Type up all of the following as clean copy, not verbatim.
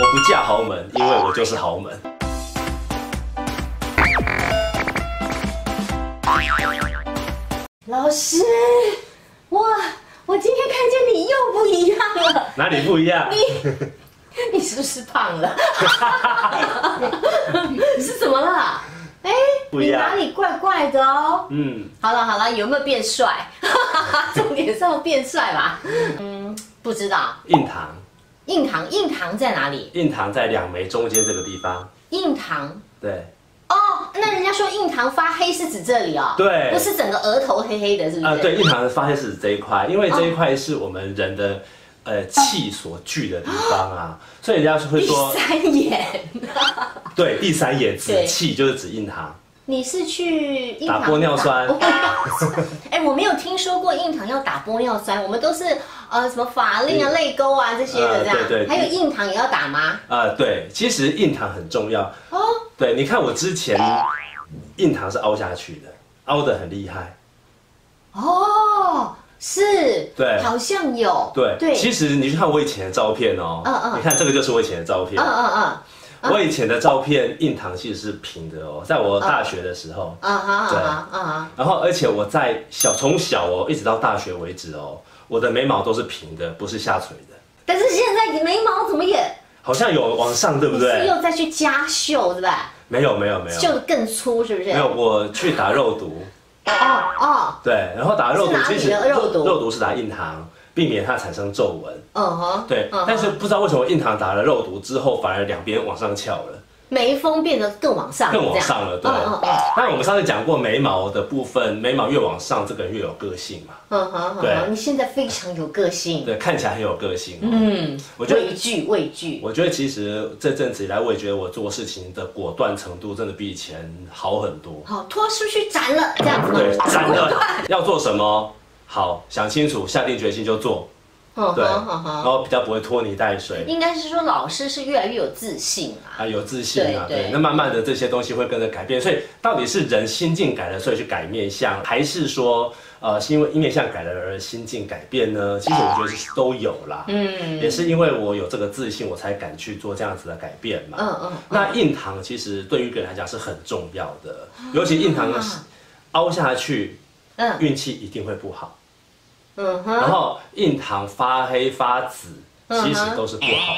我不嫁豪门，因为我就是豪门。老师，哇，我今天看见你又不一样了。哪里不一样？你是不是胖了？是怎么了？哎，你哪里怪怪的哦？嗯，好了好了，有没有变帅？重点是要变帅吧？嗯，不知道。印堂。 印堂，印堂在哪里？印堂在两眉中间这个地方。印堂，对。哦，那人家说印堂发黑是指这里哦。对，不是整个额头黑黑的，是不是？对，印堂发黑是指这一块，因为这一块是我们人的气所聚的地方啊，所以人家会说第三眼。对，第三眼指气，就是指印堂。 你是去印堂打玻尿酸？哎，我没有听说过印堂要打玻尿酸，我们都是什么法令啊、泪沟啊这些的这样。对对。还有印堂也要打吗？对，其实印堂很重要。哦。对，你看我之前印堂是凹下去的，凹得很厉害。哦，是。对。好像有。对对。其实你去看我以前的照片哦。嗯嗯。你看这个就是我以前的照片。嗯嗯嗯。 我以前的照片，印堂其实是平的哦，在我大学的时候，然后而且我在从小哦，一直到大学为止哦，我的眉毛都是平的，不是下垂的。但是现在你眉毛怎么也好像有往上，对不对？你是又再去加绣，对吧？没有，绣得更粗是不是？没有，我去打肉毒。哦。对，然后打肉毒其实肉毒是打印堂。 避免它产生皱纹。对，但是不知道为什么印堂打了肉毒之后，反而两边往上翘了，眉峰变得更往上，更往上了。对。那我们上次讲过眉毛的部分，眉毛越往上，这个人越有个性嘛。对，你现在非常有个性。对，看起来很有个性。嗯，我觉得畏惧。我觉得其实这阵子以来，我也觉得我做事情的果断程度真的比以前好很多。好，拖出去斩了，这样子。对，斩了。要做什么？ 好，想清楚，下定决心就做，对，然后比较不会拖泥带水。应该是说老师是越来越有自信啊，有自信啊，对。那慢慢的这些东西会跟着改变，所以到底是人心境改了，所以去改面相，还是说是因为面相改了而心境改变呢？其实我觉得是都有啦，嗯，也是因为我有这个自信，我才敢去做这样子的改变嘛，那印堂其实对于一个人来讲是很重要的，尤其印堂凹下去，运气一定会不好。 然后印堂发黑发紫，其实都是不好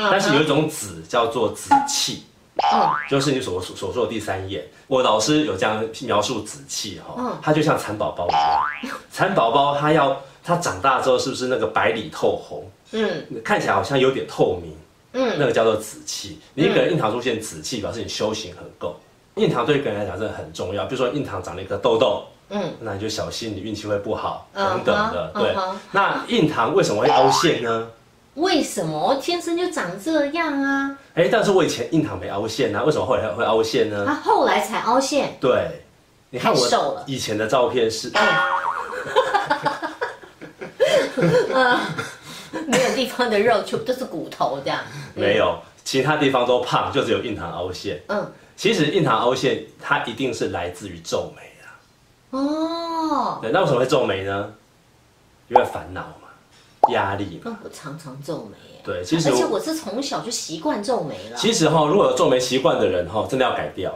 的。但是有一种紫叫做紫气，就是你所说的第三眼。我老师有这样描述紫气哈，它就像蚕宝宝一样。蚕宝宝它长大之后是不是那个白里透红？看起来好像有点透明。那个叫做紫气。你一个人印堂出现紫气，表示你修行很够。印堂对一个人来讲真的很重要。比如说印堂长了一颗痘痘。 那你就小心，你运气会不好等等的。对，那印堂为什么会凹陷呢？为什么天生就长这样啊？哎，但是我以前印堂没凹陷啊，为什么后来会凹陷呢？他后来才凹陷。对，你看我以前的照片是，没有地方的肉，全部都是骨头这样。没有，其他地方都胖，就只有印堂凹陷。其实印堂凹陷它一定是来自于皱眉。 哦，对，那为什么会皱眉呢？因为烦恼嘛，压力嘛。我常常皱眉。对，其实而且我是从小就习惯皱眉了。其实哈，如果有皱眉习惯的人哈，真的要改掉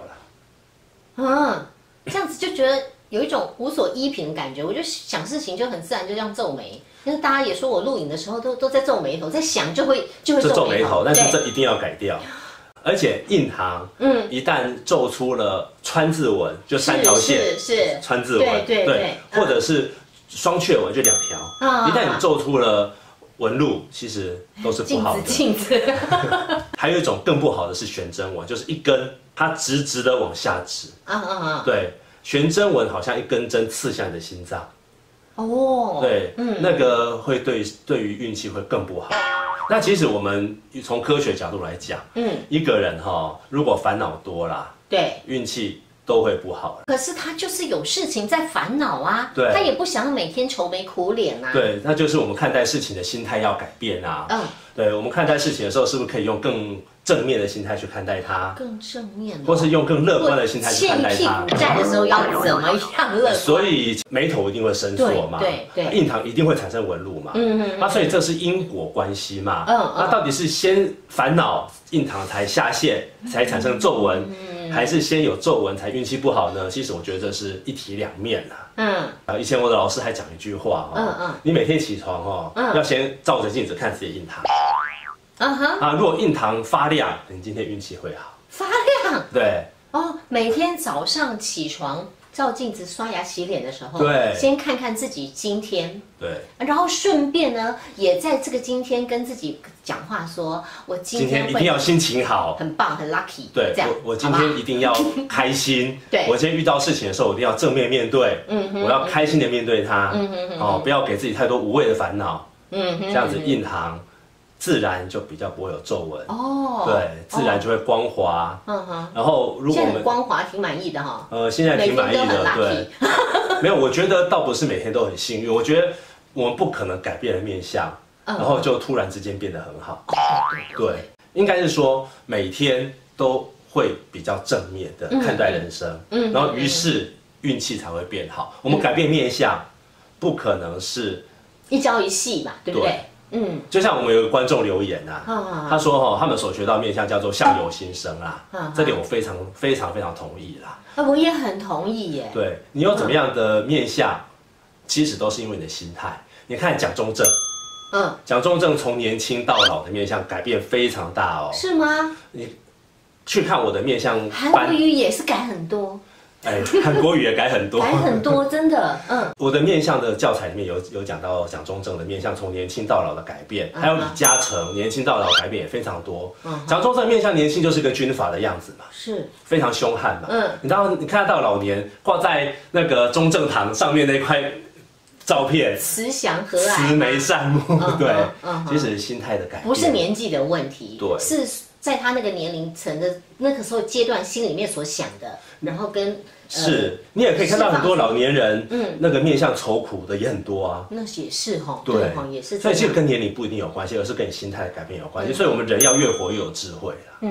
了。这样子就觉得有一种无所依凭的感觉，我就想事情就很自然就这样皱眉。但是大家也说我录影的时候都在皱眉头，在想就会皱眉头，但是这一定要改掉。 而且印堂，一旦皱出了川字纹，就三条线，是川字纹，对，或者是双雀纹，就两条。一旦你皱出了纹路，其实都是不好的。镜子。还有一种更不好的是悬针纹，就是一根它直直的往下直。对，悬针纹好像一根针刺向你的心脏。哦。对，那个会对于运气会更不好。 那其实我们从科学角度来讲，一个人哈，如果烦恼多啦，对，运气都会不好。可是他就是有事情在烦恼啊，对，他也不想每天愁眉苦脸啊。对，那就是我们看待事情的心态要改变啊。对我们看待事情的时候，是不是可以用更正面的心态去看待它？更正面，或是用更乐观的心态去看待它。欠一屁股债的时候要怎么样乐观？所以眉头一定会伸缩嘛，对，印堂一定会产生纹路嘛，那所以这是因果关系嘛，那到底是先烦恼印堂才下陷，才产生皱纹，还是先有皱纹才运气不好呢？其实我觉得这是一体两面啊。以前我的老师还讲一句话你每天起床要先照着镜子看自己的印堂。如果印堂发亮，你今天运气会好。发亮？对。哦，每天早上起床照镜子、刷牙、洗脸的时候，对，先看看自己今天。对。然后顺便呢，也在这个今天跟自己讲话说，我今天一定要心情好，很棒，很 lucky。对，这样我今天一定要开心。对。我今天遇到事情的时候，我一定要正面面对。我要开心的面对它。不要给自己太多无谓的烦恼。这样子印堂自然就比较不会有皱纹哦，对，自然就会光滑。然后如果我们光滑挺满意的哈，现在挺满意的，对。没有，我觉得倒不是每天都很幸运，我觉得我们不可能改变了面相，然后就突然之间变得很好。对，应该是说每天都会比较正面的看待人生，然后于是运气才会变好。我们改变面相，不可能是一朝一夕嘛，对不对？就像我们有个观众留言啊，他说他们所学到面相叫做相由心生啦，这点我非常同意啦。我也很同意耶。对，你有怎么样的面相，其实都是因为你的心态。你看蒋中正，蒋中正从年轻到老的面相改变非常大哦。是吗？你去看我的面相，韩国瑜也是改很多。哎，韩国瑜也改很多，改很多，真的，我的面相的教材里面有讲到蒋中正的面相从年轻到老的改变，还有李嘉诚年轻到老改变也非常多。蒋中正面相年轻就是跟军阀的样子嘛，是非常凶悍嘛。你看他到老年挂在那个中正堂上面那块照片，慈祥和蔼，慈眉善目，对，其实心态的改变不是年纪的问题，对，是在他那个年龄层的那个时候阶段，心里面所想的，然后跟是你也可以看到很多老年人，那个面相愁苦的也很多啊。那也是哈，对，也是。所以其实跟年龄不一定有关系，而是跟你心态的改变有关系。所以我们人要越活越有智慧啦。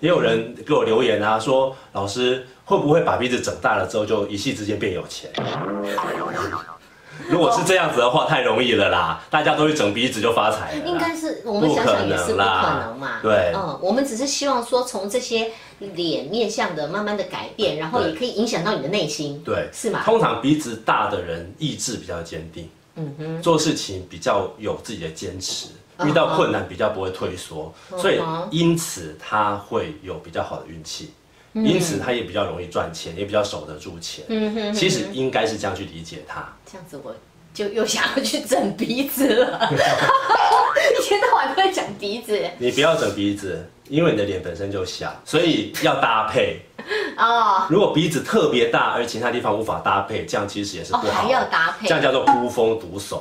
也有人给我留言啊，说老师会不会把鼻子整大了之后就一夕之间变有钱？如果是这样子的话，太容易了啦！大家都去整鼻子就发财了。应该是我们想想也是不可能嘛。对，我们只是希望说从这些脸面相的慢慢的改变，然后也可以影响到你的内心。对，是吗？通常鼻子大的人意志比较坚定，做事情比较有自己的坚持，遇到困难比较不会退缩，所以因此他会有比较好的运气。因此，他也比较容易赚钱，也比较守得住钱。其实应该是这样去理解他。这样子，我就又想要去整鼻子了。一天到晚都在讲鼻子。你不要整鼻子，因为你的脸本身就小，所以要搭配。哦。如果鼻子特别大，而其他地方无法搭配，这样其实也是不好。还要搭配。这样叫做孤峰独耸。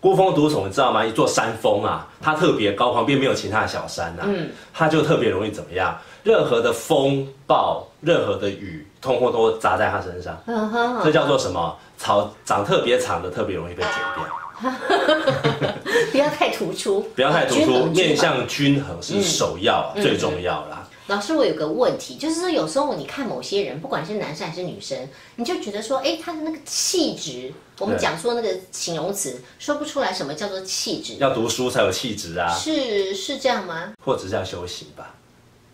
孤峰独耸，你知道吗？一座山峰啊，它特别高，旁边没有其他的小山啊，它就特别容易怎么样？任何的风暴，任何的雨，通通都砸在他身上。这叫做什么？长特别长的，特别容易被剪掉。不要太突出，不要太突出，面相均衡是首要，最重要啦。老师，我有个问题，就是说有时候你看某些人，不管是男生还是女生，你就觉得说，哎，他的那个气质，我们讲说那个形容词，说不出来什么叫做气质。要读书才有气质啊。是这样吗？或者是要修行吧。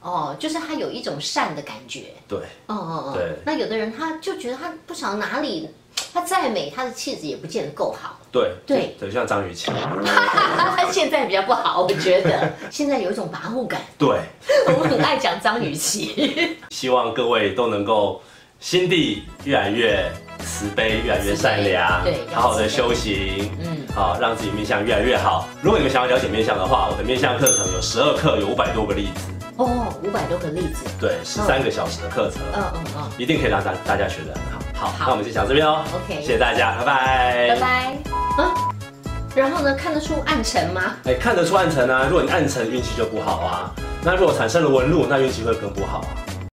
哦，就是他有一种善的感觉。对。对。那有的人他就觉得他不晓得哪里，他再美，他的气质也不见得够好。对，像张雨绮。他现在比较不好，我觉得现在有一种麻木感。对。我很爱讲张雨绮。希望各位都能够心地越来越慈悲，越来越善良，对，好好的修行，好，让自己面相越来越好。如果你们想要了解面相的话，我的面相课程有12课，有500多个例子。哦，500多个例子，对，13个小时的课程，一定可以让大家学得很好。好，那我们就讲这边哦。OK， 谢谢大家，拜拜，拜拜。然后呢，看得出暗沉吗？哎，看得出暗沉啊。如果你暗沉，运气就不好啊。那如果产生了纹路，那运气会更不好啊。